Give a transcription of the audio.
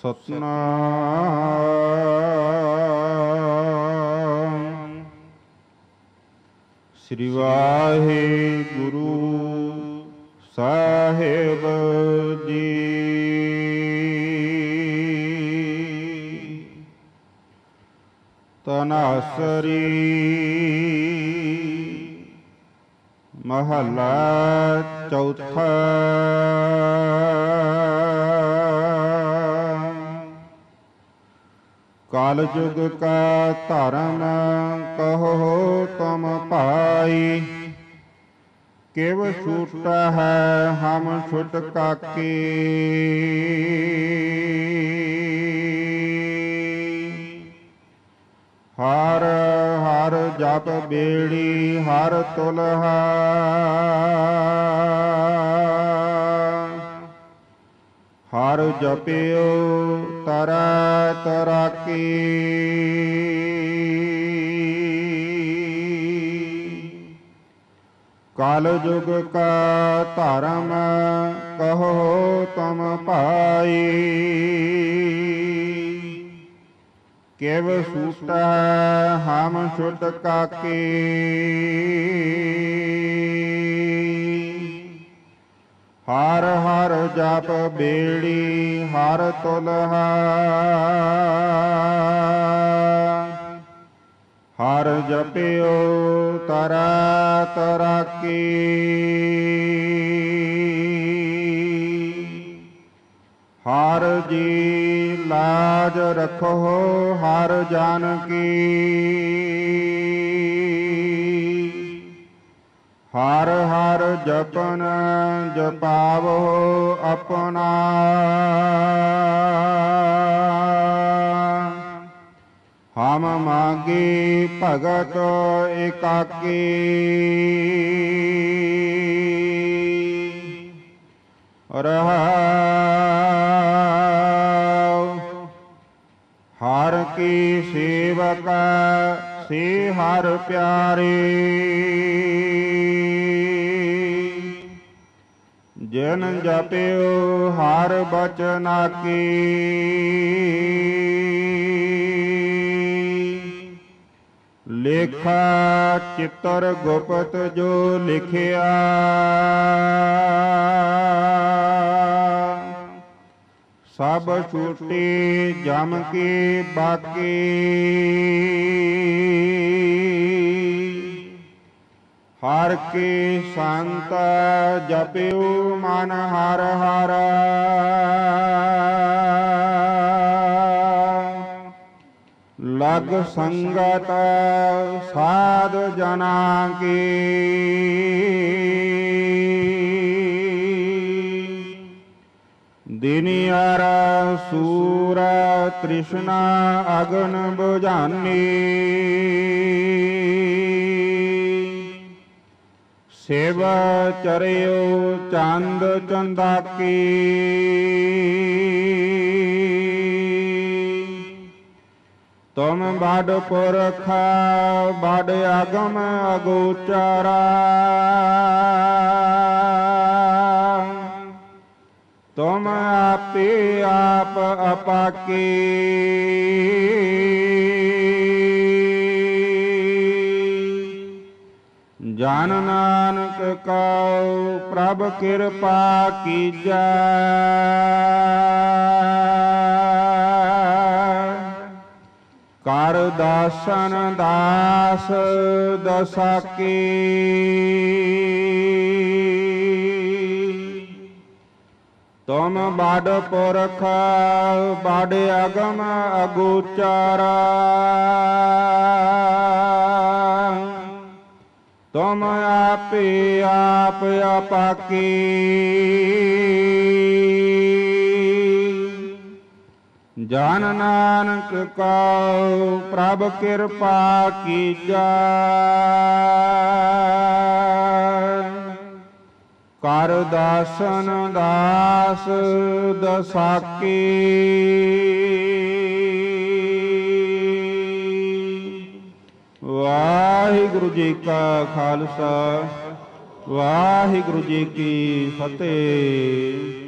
सतनाम श्री वाहे गुरु साहेब जी। तनासरी महला चौथा। कालजुग का धर्म कहो तुम पाई, केव छूटा है हम छुटकाके। हर हर जप बेड़ी हर तुलहा, हर जपियो तरा तरा की। कालयुग का धर्म कहो तुम पाई, केव छूटा हम छुटकाके। हर हर जप बेड़ी हर तुलहा, हर जपियो तरा तरा की। हर जी लाज रखो हर जान की, हर हर जपन जपावो अपना। हम मांगी भगत एकाकी, रहाओ हर की सेवका से हर प्यारे। जन जपियो हर बचना की, लेखा चित्र गुप्त जो लिखिया। सब छूटी जम की बाकी, हर की संत जपियो मन हर हर। लग संगत साध जना की, दिनियर सूर तृष्णा अग्न बुझानी। सेवा चरियो चांद चंदा की, तुम बाढ़ पुरखा बाढ़ आगम अगोचरा। तुम आपे आप अपाकी, जान नानक कौ प्रभ कृपा कीजा। कर दासन दास दशा की, तुम बाढ़ पुरख बाढ़ अगम अगोचरा। तुम आपे आप अपाकी, जान नानक कौ प्रभ कृपा कीजा। कर दासन दास दसाकी। वाहिगुरु जी का खालसा, वाहिगुरु जी की फतेह।